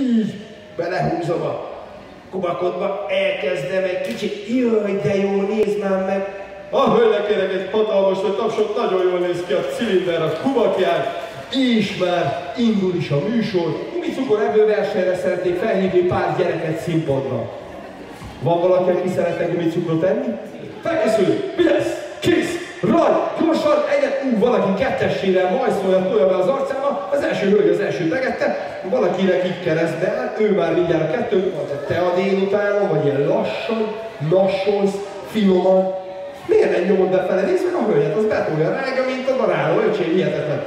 így belehúzom a kubakodba, elkezdem egy kicsit, jaj, de jól néz már meg. A hölgyeknek egy hatalmas tapsot, nagyon jól néz ki a cilinder a kubakján, és már indul is a műsor. Mi cukor ebből versenyre szeretnék felhívni pár gyereket színpadra. Van valaki, aki szeretne gumicukrot enni? Felkészül! Mi lesz? Kész! Raj! Gyorsan! Egyet! Valaki kettesére majszolja, tolja be az arcába. Az első hölgy az első tegette. Valakinek így keresztbe el, ő már mindjárt a kettő, vagy te a délutána, vagy ilyen lassan, lassolsz, finoman. Miért nem nyomod befele? Nézd meg a hölgyet, az betolja rága, mint a daráló, öcsém, hihetetlen.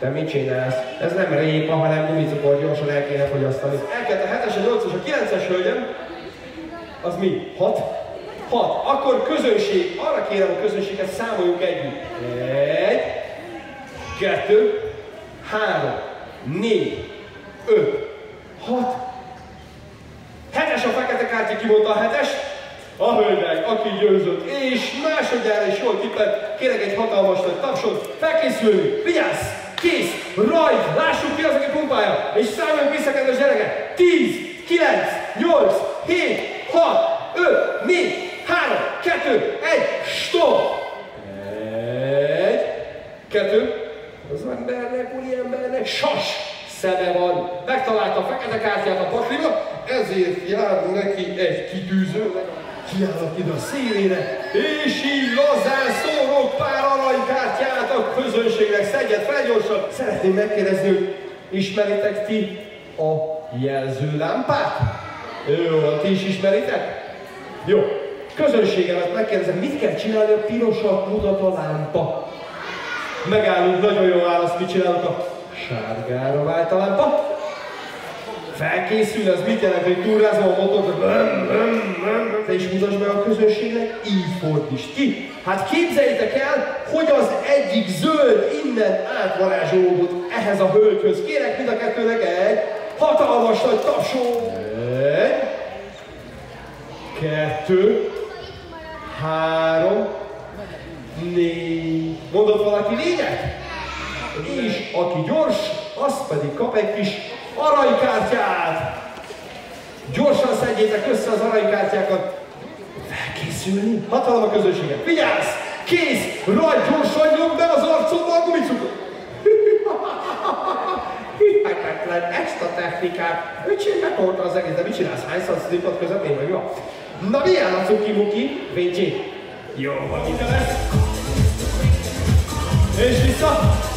Te mit csinálsz? Ez nem répa, hanem gumicukor, gyorsan el kéne fogyasztani. Elkezdte a 7-es, a 8-as, a 9-es hölgyem. Az mi? 6? 6. Akkor közönség. Arra kérem a közönséget, számoljunk együtt. 1, 2, 3, 4, 5, 6. 7-es a fekete kártya, kimondta a 7-es. A hölgynek, aki győzött, és másodjára is jól tippett, kérek egy hatalmas nagy tapsot, felkészülünk, vigyázz, kész, rajt, lássuk ki az, aki pumpálja, és számoljunk vissza, kedves gyerekek, 10, 9, 8, 7, 6, 5, 4, 3, 2, 1, stop! 1, 2, az embernek, úriembernek, sas! Szeme van. Megtalálta a fekete kártyát a pakliba, ezért jár neki egy kitűző. Kiállok ide a szélére, és így lazán szórok pár aranykártyát a közönségnek. Szedjed fel gyorsan! Szeretném megkérdezni, hogy ismeritek ti a jelzőlámpát? Jó, ti is ismeritek? Jó. Közönségemet megkérdezem, mit kell csinálni, a pirosat mutat a lámpa? Megállunk, nagyon jó választ, mit csinálunk a sárgára vált a lámpa? Felkészül, ez mit jelent, hogy túlrázom a motort, te is mutasd meg a közönségnek, így fordítsd ki. Hát képzeljétek el, hogy az egyik zöld innen átvarázsolódott ehhez a hölgyhöz. Kérek mind a kettőnek egy hatalmas nagy tapsó. 1, 2, 3, 4. Mondott valaki négyet? És aki gyors, az pedig kap egy kis aranykártyát! Gyorsan szedjétek össze az aranykártyákat! Felkészülni! Hatalom a közönséget! Vigyázz! Kész! Raj, gyorsan nyomd be az arcodba a gumicukrot! Hihetetlen ezt a technikát! Öcsém, megolta az egész, de mit csinálsz? Hányszor szlipad közepén vagy jó? Na milyen a cuki-muki? Vincsi! Jó, van ide lesz! És vissza!